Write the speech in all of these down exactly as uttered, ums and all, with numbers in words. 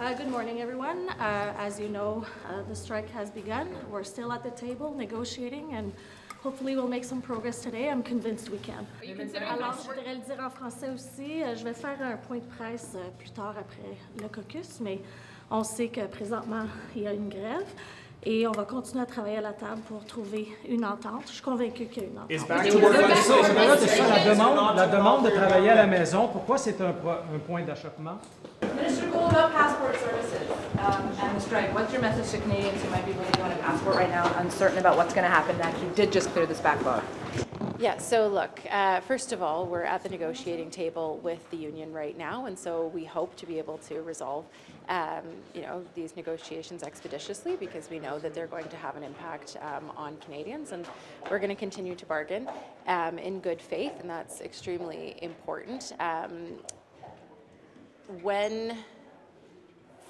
Uh, good morning, everyone. Uh, as you know, uh, the strike has begun. We're still at the table negotiating, and hopefully we'll make some progress today. I'm convinced we can. Alors, je voudrais le dire en français aussi. Je vais faire un point de presse plus tard après le caucus, mais on sait que présentement, il y a une grève. Et on va continuer à travailler à la table pour trouver une entente. Je suis convaincue qu'il y a une entente. C'est ça, la demande, la demande de travailler à la maison. Pourquoi c'est un, un point d'achoppement? Minister Gould, about passport services um, and the strike. What's your message to Canadians who might be waiting on a passport right now, uncertain about what's going to happen, and actually did just clear this backlog? Yeah, so look, uh, first of all, we're at the negotiating table with the union right now, and so we hope to be able to resolve um, you know, these negotiations expeditiously, because we know that they're going to have an impact um, on Canadians, and we're going to continue to bargain um, in good faith, and that's extremely important. Um, when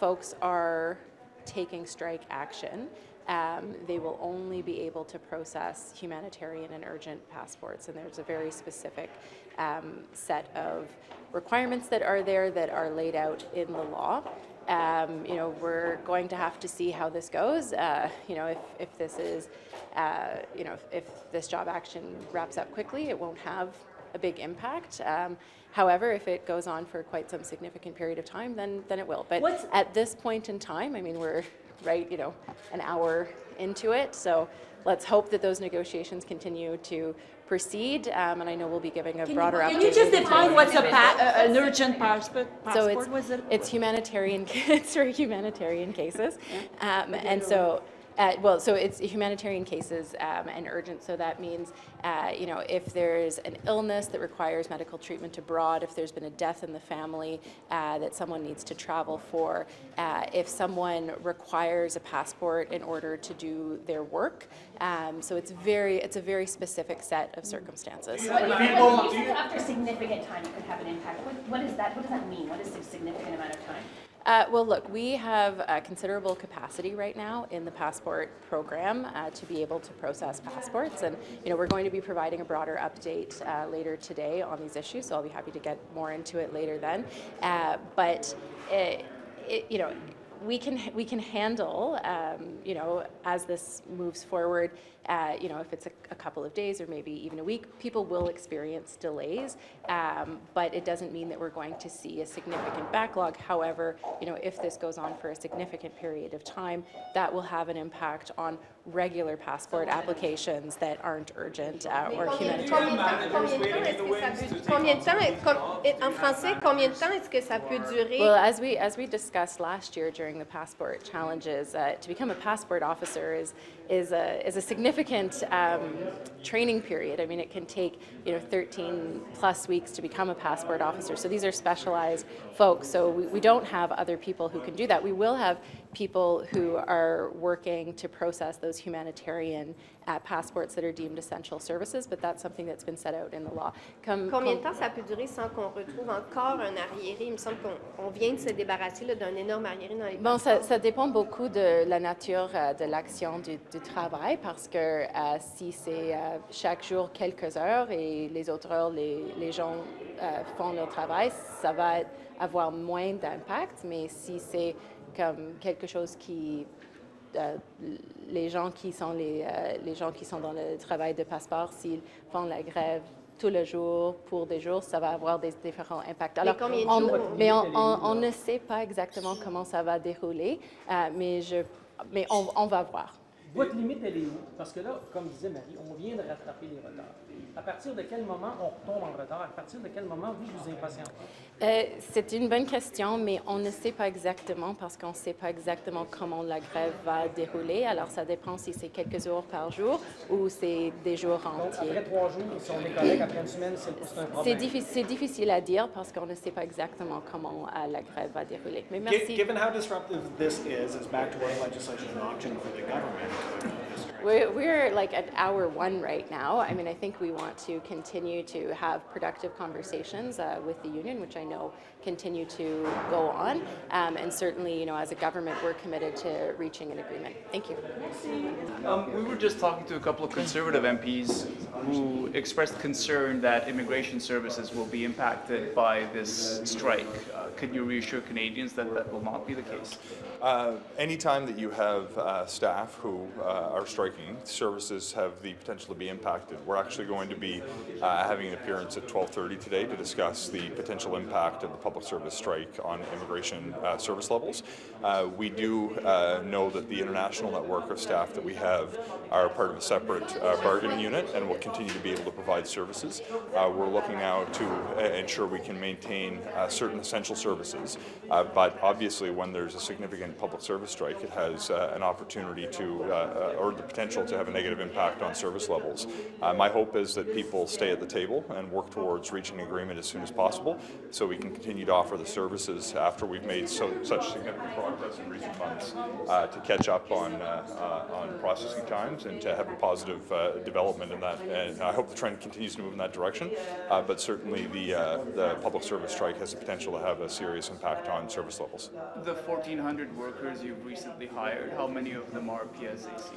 folks are taking strike action, Um, they will only be able to process humanitarian and urgent passports, and there's a very specific um, set of requirements that are there that are laid out in the law. Um, you know, we're going to have to see how this goes. Uh, you know, if, if this is, uh, you know, if, if this job action wraps up quickly, it won't have a big impact. Um, however, if it goes on for quite some significant period of time, then then it will. But What's at this point in time, I mean, we're right, you know, an hour into it. So let's hope that those negotiations continue to proceed. Um, and I know we'll be giving a can broader update. Can you just define what's a pa uh, an urgent passport? So it's, was it? it's humanitarian. It's for humanitarian cases, yeah. um, and so. Uh, well, so it's humanitarian cases um, and urgent, so that means, uh, you know, if there's an illness that requires medical treatment abroad, if there's been a death in the family uh, that someone needs to travel for, uh, if someone requires a passport in order to do their work. Um, so it's very, it's a very specific set of circumstances. You said after significant time, it could have an impact. What, what is that? What does that mean? What is a significant amount of time? Uh, well, look, we have uh, considerable capacity right now in the passport program uh, to be able to process passports, and you know we're going to be providing a broader update uh, later today on these issues. So I'll be happy to get more into it later then. Uh, but it, it, you know, we can we can handle um, you know as this moves forward. Uh, you know, if it's a, a couple of days or maybe even a week, people will experience delays, um, but it doesn't mean that we're going to see a significant backlog. However, you know, if this goes on for a significant period of time, that will have an impact on regular passport applications that aren't urgent uh, or humanitarian. Well, as we as we discussed last year during the passport challenges, uh, to become a passport officer is is a is a significant Significant um, training period. I mean, it can take you know thirteen plus weeks to become a passport officer. So these are specialized folks. So we, we don't have other people who can do that. We will have people who are working to process those humanitarian uh, passports that are deemed essential services. But that's something that's been set out in the law. Comme, Combien de temps ça peut durer sans qu'on retrouve encore un arriéré? Il me semble qu'on vient de se débarrasser d'un énorme arriéré dans les passports. Bon, ça, ça dépend beaucoup de la nature euh, de l'action du, du travail, parce que Euh, si c'est euh, chaque jour quelques heures et les autres heures, les, les gens euh, font leur travail, ça va avoir moins d'impact. Mais si c'est comme quelque chose qui... Euh, les gens qui sont, les, euh, les gens qui sont dans le travail de passeport, s'ils font la grève tout le jour, pour des jours, ça va avoir des différents impacts. Alors, mais on, mais on, on, on ne sait pas exactement comment ça va dérouler, euh, mais, je, mais on, on va voir. Votre limite, elle est où? Parce que là, comme disait Marie, on vient de rattraper les retards. À partir de quel moment on retombe en retard? À partir de quel moment vous vous impatientez? Euh, c'est une bonne question, mais on ne sait pas exactement, parce qu'on ne sait pas exactement comment la grève va dérouler. Alors, ça dépend si c'est quelques jours par jour ou c'est des jours entiers. Donc, après trois jours, si on est correct, après une semaine, c'est un problème. C'est difficile à dire, parce qu'on ne sait pas exactement comment euh, la grève va dérouler. Mais merci. Given how disruptive this is, it's back to what legislation is an option for the government. We're, we're like at hour one right now. I mean, I think we want to continue to have productive conversations uh, with the union, which I know continue to go on. Um, and certainly, you know, as a government, we're committed to reaching an agreement. Thank you. Um, we were just talking to a couple of Conservative M Ps who expressed concern that immigration services will be impacted by this strike. Uh, can you reassure Canadians that that will not be the case? Uh, anytime that you have uh, staff who uh, are striking, services have the potential to be impacted. We're actually going to be uh, having an appearance at twelve thirty today to discuss the potential impact of the public service strike on immigration uh, service levels. Uh, we do uh, know that the international network of staff that we have are part of a separate uh, bargaining unit and will continue to be able to provide services. Uh, we're looking now to uh, ensure we can maintain uh, certain essential services, uh, but obviously when there's a significant public service strike, it has uh, an opportunity to, uh, or the potential to have a negative impact on service levels. Uh, my hope is that people stay at the table and work towards reaching agreement as soon as possible so we can continue to offer the services after we've made so, such significant progress in recent months uh, to catch up on, uh, uh, on processing times and to have a positive uh, development in that. And I hope the trend continues to move in that direction, uh, but certainly the, uh, the public service strike has the potential to have a serious impact on service levels. The fourteen hundred workers you've recently hired, how many of them are P S A C?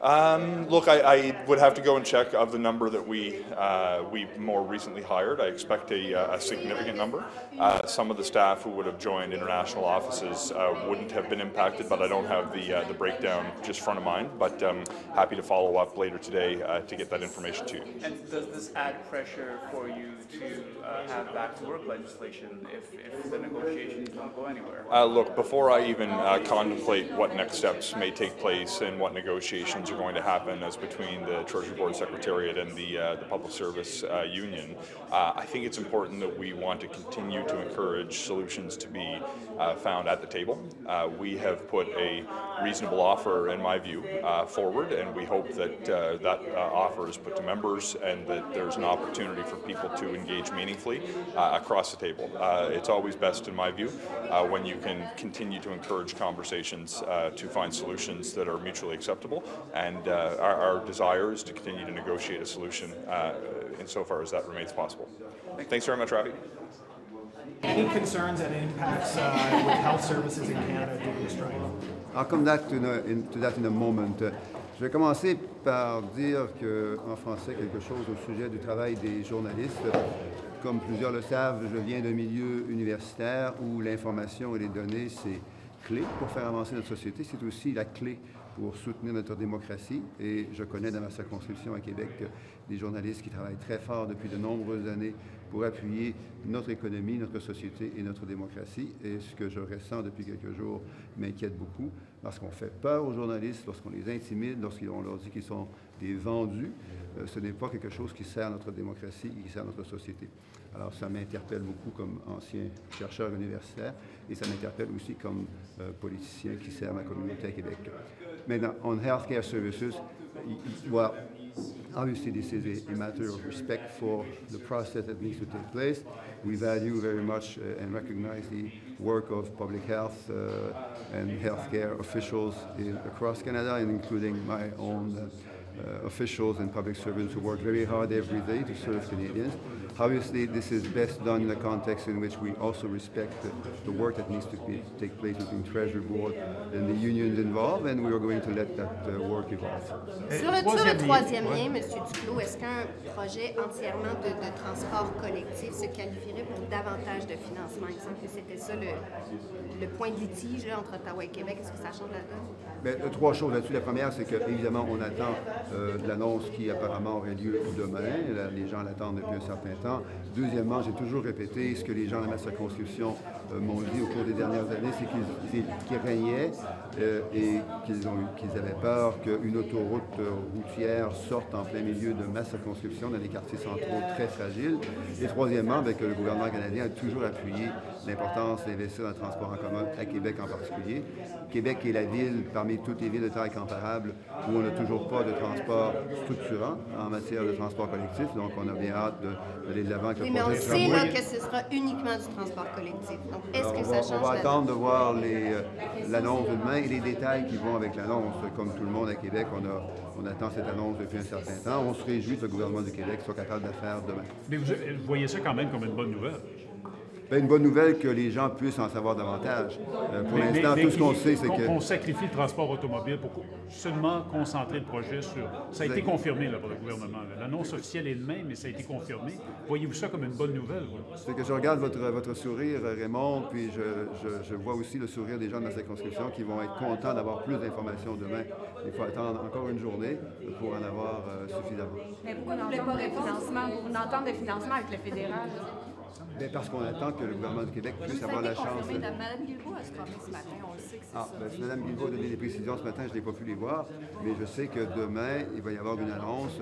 Um, look, I, I would have to go and check of the number that we uh, we more recently hired. I expect a, a significant number. Uh, some of the staff who would have joined international offices uh, wouldn't have been impacted, but I don't have the uh, the breakdown just front of mind. But um, happy to follow up later today uh, to get that information to you. And does this add pressure for you to uh, have back to work legislation if, if the negotiations don't go anywhere? Uh, look, before I even uh, contemplate what next steps may take place and what negotiations are going to happen as between the Treasury Board Secretariat and the, uh, the Public Service uh, Union, uh, I think it's important that we want to continue to encourage solutions to be uh, found at the table. Uh, we have put a reasonable offer, in my view, uh, forward, and we hope that uh, that uh, offer is put to members and that there's an opportunity for people to engage meaningfully uh, across the table. Uh, it's always best, in my view, uh, when you can continue to encourage conversations uh, to find solutions that are mutually acceptable. And uh, our, our desire is to continue to negotiate a solution uh, insofar as that remains possible. Thanks very much, Ravi. Any concerns and impacts uh, with health services in Canada during the strike? I'll come back to, no, in, to that in a moment. Uh, je vais commencer par dire que, en français quelque chose au sujet du travail des journalistes. Comme plusieurs le savent, je viens d'un milieu universitaire où l'information et les données, c'est clé pour faire avancer notre société. C'est aussi la clé pour soutenir notre démocratie. Et je connais dans ma circonscription à Québec des journalistes qui travaillent très fort depuis de nombreuses années pour appuyer notre économie, notre société et notre démocratie. Et ce que je ressens depuis quelques jours m'inquiète beaucoup, parce qu'on fait peur aux journalistes, lorsqu'on les intimide, lorsqu'on leur dit qu'ils sont des vendus. Ce n'est pas quelque chose qui sert notre démocratie et qui sert notre société. Alors ça m'interpelle beaucoup comme ancien chercheur universitaire, et ça m'interpelle aussi comme euh, politicien qui sert ma communauté à Québec. Maintenant, on healthcare services, well, obviously this is a, a matter of respect for the process that needs to take place. We value very much uh, and recognize the work of public health uh, and healthcare officials in, across Canada, and including my own uh, Uh, officials and public servants who work very hard every day to serve Canadians. Obviously, this is best done in the context in which we also respect the, the work that needs to be, take place between Treasury Board and the unions involved, and we are going to let that uh, work evolve. Sur le, sur le troisième lien, M. Duclos, est-ce qu'un projet entièrement de, de transport collectif se qualifierait pour davantage de financement? Il me semble que c'était ça le, le point de litige là, entre Ottawa et Québec. Est-ce que ça change la donne? Trois choses là-dessus. La première, c'est qu'évidemment, on attend Euh, de l'annonce qui apparemment aurait lieu demain. Là, les gens l'attendent depuis un certain temps. Deuxièmement, j'ai toujours répété ce que les gens de ma circonscription euh, m'ont dit au cours des dernières années, c'est qu'ils qu'ils régnaient euh, et qu'ils ont qu'ils avaient peur qu'une autoroute euh, routière sorte en plein milieu de ma circonscription dans des quartiers centraux très fragiles. Et troisièmement, bien, que le gouvernement canadien a toujours appuyé l'importance d'investir dans le transport en commun, à Québec en particulier. Québec est la ville, parmi toutes les villes de taille comparable, où on n'a toujours pas de transport structurant en matière de transport collectif, donc on a bien hâte d'aller de, de l'avant avec oui, le projet. Mais on sait là, que ce sera uniquement du transport collectif. Donc, est-ce que ça va, change On va attendre de voir l'annonce euh, demain et les détails qui vont avec l'annonce. Comme tout le monde à Québec, on, a, on attend cette annonce depuis un certain temps. On se réjouit que le gouvernement du Québec soit capable de la faire demain. Mais vous voyez ça quand même comme une bonne nouvelle? ben, une bonne nouvelle que les gens puissent en savoir davantage. Euh, pour l'instant, tout ce qu'on sait, c'est que... On sacrifie le transport automobile pour seulement concentrer le projet sur... Ça a été confirmé là, par le gouvernement. L'annonce officielle est demain, mais ça a été confirmé. Voyez-vous ça comme une bonne nouvelle? C'est que je regarde votre, votre sourire, Raymond, puis je, je, je vois aussi le sourire des gens de ma circonscription qui vont être contents d'avoir plus d'informations demain. Il faut attendre encore une journée pour en avoir euh, suffisamment. Mais pourquoi vous ne voulez pas de financement? Vous voulez entendre de financement avec le fédéral? Bien, parce qu'on attend que le gouvernement du Québec puisse avoir la chance... Vous avez confirmé de... Mme Guilbault à se promener ce matin, on le sait que c'est ah, ça. Bien, si Mme Guilbault a donné des précisions ce matin, je n'ai pas pu les voir, mais je sais que demain, il va y avoir une annonce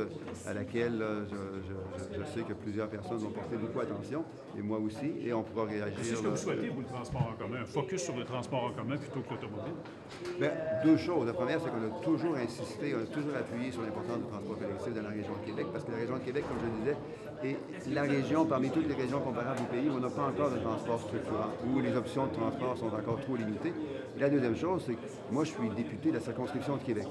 à laquelle je, je, je sais que plusieurs personnes vont porter beaucoup attention, et moi aussi, et on pourra réagir... C'est ce que vous souhaitez, vous, le transport en commun? Un focus sur le transport en commun plutôt que l'automobile? Bien, deux choses. La première, c'est qu'on a toujours insisté, on a toujours appuyé sur l'importance du transport collectif dans la région de Québec, parce que la région de Québec, comme je le disais, est la région, parmi toutes les régions comparables, pays où on n'a pas encore de transport structurant, où les options de transport sont encore trop limitées. Et la deuxième chose, c'est que moi, je suis député de la circonscription de Québec,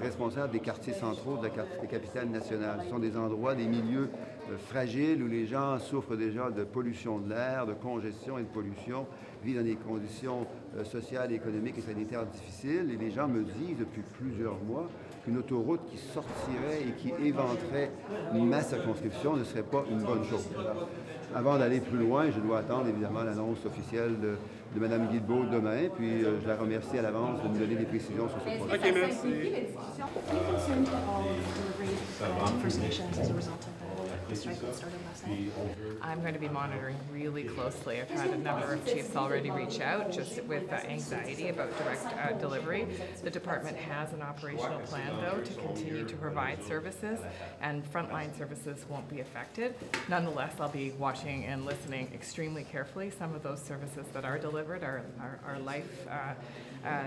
responsable des quartiers centraux de la capitale nationale. Ce sont des endroits, des milieux euh, fragiles où les gens souffrent déjà de pollution de l'air, de congestion et de pollution, vivent dans des conditions euh, sociales, économiques et sanitaires difficiles. Et les gens me disent depuis plusieurs mois qu'une autoroute qui sortirait et qui éventerait ma circonscription ne serait pas une bonne chose. Alors, avant d'aller plus loin, je dois attendre évidemment l'annonce officielle de, de Mme Guilbault demain, puis euh, je la remercie à l'avance de me donner des précisions sur ce projet. OK, merci. I'm going to be monitoring really closely. I've had a number of chiefs already reach out just with uh, anxiety about direct uh, delivery. The department has an operational plan, though, to continue to provide services, and frontline services won't be affected. Nonetheless, I'll be watching and listening extremely carefully. Some of those services that are delivered are, are, are life, uh, uh,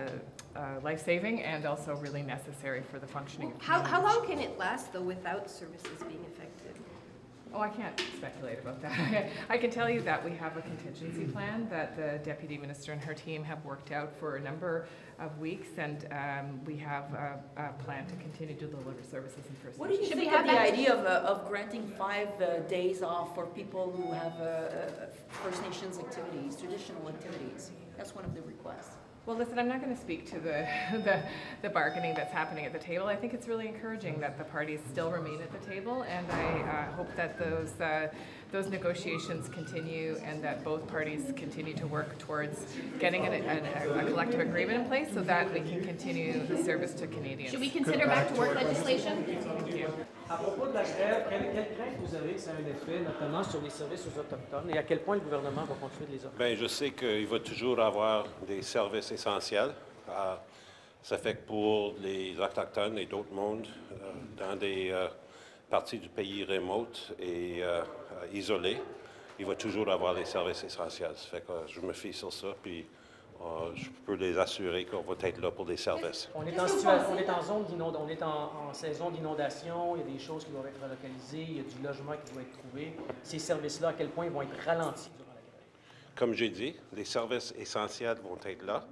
uh, life-saving and also really necessary for the functioning of communities. How, how long can it last, though, without services being affected? Oh, I can't speculate about that. I can tell you that we have a contingency plan that the Deputy Minister and her team have worked out for a number of weeks, and um, we have a, a plan to continue to deliver services in person. What do you Should think we have the idea of, uh, of granting five uh, days off for people who have uh, First Nations activities, traditional activities? That's one of the requests. Well, listen, I'm not going to speak to the, the the bargaining that's happening at the table. I think it's really encouraging that the parties still remain at the table, and I uh, hope that those uh, those negotiations continue and that both parties continue to work towards getting an, an, a collective agreement in place so that we can continue the service to Canadians. Should we consider back to work legislation? Thank you. À propos de la grève, quelle, quelle crainte vous avez que ça ait un effet, notamment sur les services aux Autochtones, et à quel point le gouvernement va continuer de les offrir? Bien, je sais qu'il va toujours avoir des services essentiels. Ah, ça fait que pour les Autochtones et d'autres mondes, euh, dans des euh, parties du pays remotes et euh, isolées, il va toujours avoir des services essentiels. Ça fait que euh, je me fie sur ça, puis... Uh, je peux les assurer qu'on va être là pour des services. On est en, on est en, zone on est en, en saison d'inondation, il y a des choses qui doivent être relocalisées, il y a du logement qui doit être trouvé. Ces services-là, à quel point ils vont être ralentis durant la grève? Comme j'ai dit, les services essentiels vont être là.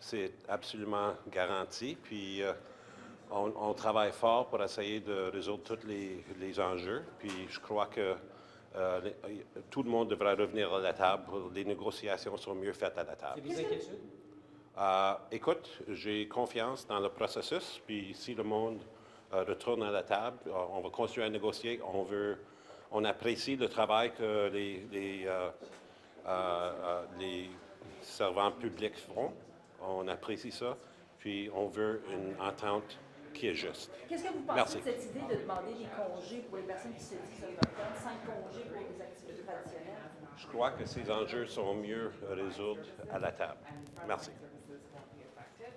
C'est absolument garanti. Puis euh, on, on travaille fort pour essayer de résoudre tous les, les enjeux. Puis je crois que Euh, les, tout le monde devrait revenir à la table. Les négociations sont mieux faites à la table. C'est des inquiétudes? Euh, écoute, j'ai confiance dans le processus. Puis si le monde euh, retourne à la table, on va continuer à négocier. On veut, on apprécie le travail que les, les, euh, euh, les servants publics font. On apprécie ça. Puis on veut une entente qui est juste. Qu'est-ce que vous pensez Merci. de cette idée de demander des congés pour les personnes qui se disent autochtones, cinq congés pour les activités traditionnelles? Je crois que ces enjeux sont mieux résolus à la table. Merci.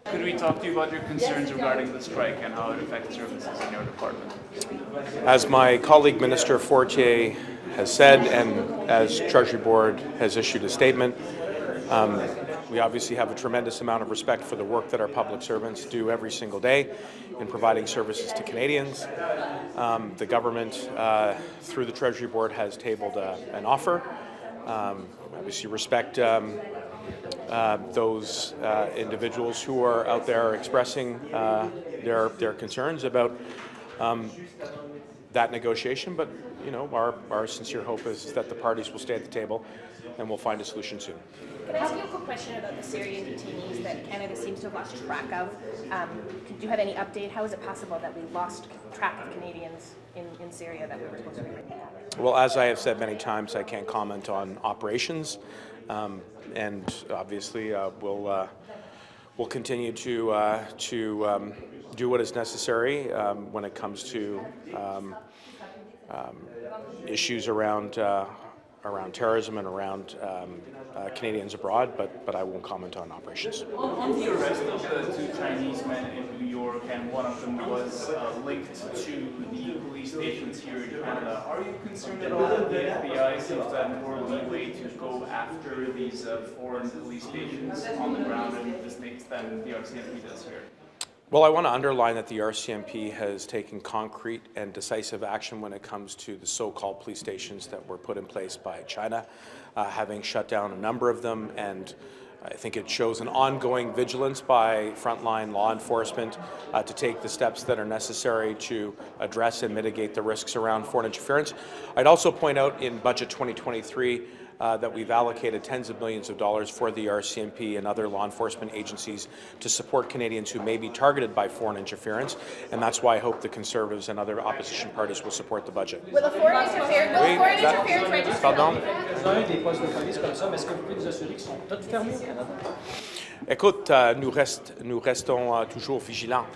Could we talk to you about your concerns regarding the strike and how it affects services in your department? As my colleague, Minister Fortier, has said, and as Treasury Board has issued a statement, um, we obviously have a tremendous amount of respect for the work that our public servants do every single day in providing services to Canadians. Um, the government, uh, through the Treasury Board, has tabled a, an offer. Um, obviously respect um, uh, those uh, individuals who are out there expressing uh, their, their concerns about um, that negotiation, but you know, our, our sincere hope is that the parties will stay at the table and we'll find a solution soon. Can I ask you a quick question about the Syrian detainees that Canada seems to have lost track of? Um, do you have any update? How is it possible that we lost track of Canadians in, in Syria that we were supposed to be looking at? Well, as I have said many times, I can't comment on operations, um, and obviously uh, we'll, uh, we'll continue to, uh, to um, do what is necessary um, when it comes to um, um, issues around uh, around terrorism and around um, uh, Canadians abroad, but but I won't comment on operations. On the arrest of the two Chinese men in New York, and one of them was uh, linked to the police stations here in Canada, are you concerned at all that the F B I seems to have more leeway to go after these uh, foreign police stations on the ground in the States than the R C M P does here? Well, I want to underline that the R C M P has taken concrete and decisive action when it comes to the so-called police stations that were put in place by China, uh, having shut down a number of them, and I think it shows an ongoing vigilance by frontline law enforcement uh, to take the steps that are necessary to address and mitigate the risks around foreign interference. I'd also point out in Budget twenty twenty-three Uh, that we've allocated tens of millions of dollars for the R C M P and other law enforcement agencies to support Canadians who may be targeted by foreign interference, and that's why I hope the Conservatives and other opposition parties will support the budget. Will the foreign interference, will the foreign interference register? Pardon? Écoute, euh, nous, rest, nous restons euh, toujours vigilants.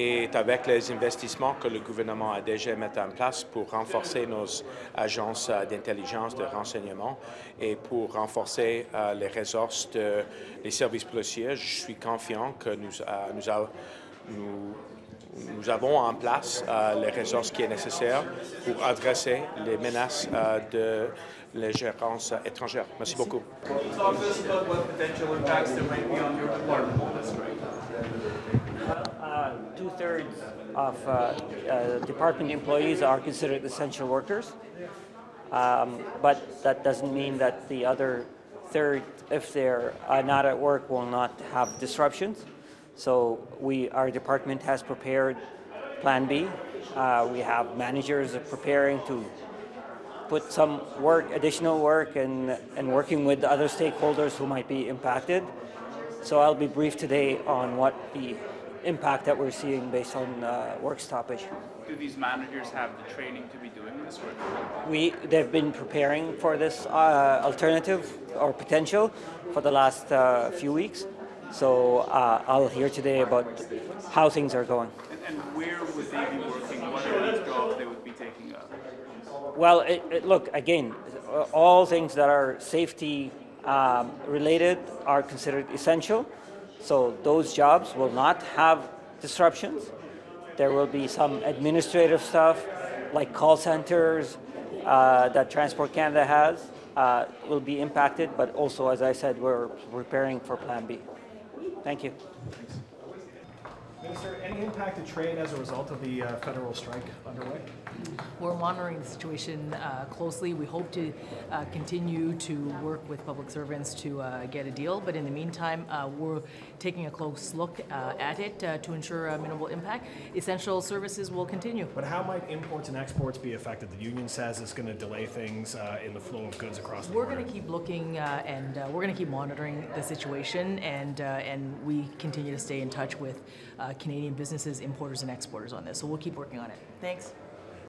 Et avec les investissements que le gouvernement a déjà mis en place pour renforcer nos agences d'intelligence, de renseignement et pour renforcer uh, les ressources des de, services policiers, je suis confiant que nous, uh, nous, a, nous, nous avons en place uh, les ressources qui sont nécessaires pour adresser les menaces uh, de les gérances étrangères. Merci beaucoup. Uh, two-thirds of uh, uh, department employees are considered essential workers, um, but that doesn't mean that the other third, if they're uh, not at work, will not have disruptions. So we, our department has prepared Plan B. Uh, we have managers preparing to put some work, additional work, and, and working with other stakeholders who might be impacted. So I'll be brief today on what the impact that we're seeing based on uh, work stoppage. Do these managers have the training to be doing this work? We, they've been preparing for this uh, alternative or potential for the last uh, few weeks. So uh, I'll hear today about how things are going. And, and where would they be working? What are these jobs they would be taking up? Well, it, it, look, again, all things that are safety um, related are considered essential. So those jobs will not have disruptions. There will be some administrative stuff, like call centers uh, that Transport Canada has, uh, will be impacted. But also, as I said, we're preparing for Plan B. Thank you. Minister, any impact to trade as a result of the uh, federal strike underway? We're monitoring the situation uh, closely. We hope to uh, continue to work with public servants to uh, get a deal, but in the meantime, uh, we're taking a close look uh, at it uh, to ensure a minimal impact. Essential services will continue. But how might imports and exports be affected? The union says it's going to delay things uh, in the flow of goods across the border. We're going to keep looking uh, and uh, we're going to keep monitoring the situation, and, uh, and we continue to stay in touch with uh, Canadian businesses, importers and exporters on this. So we'll keep working on it. Thanks.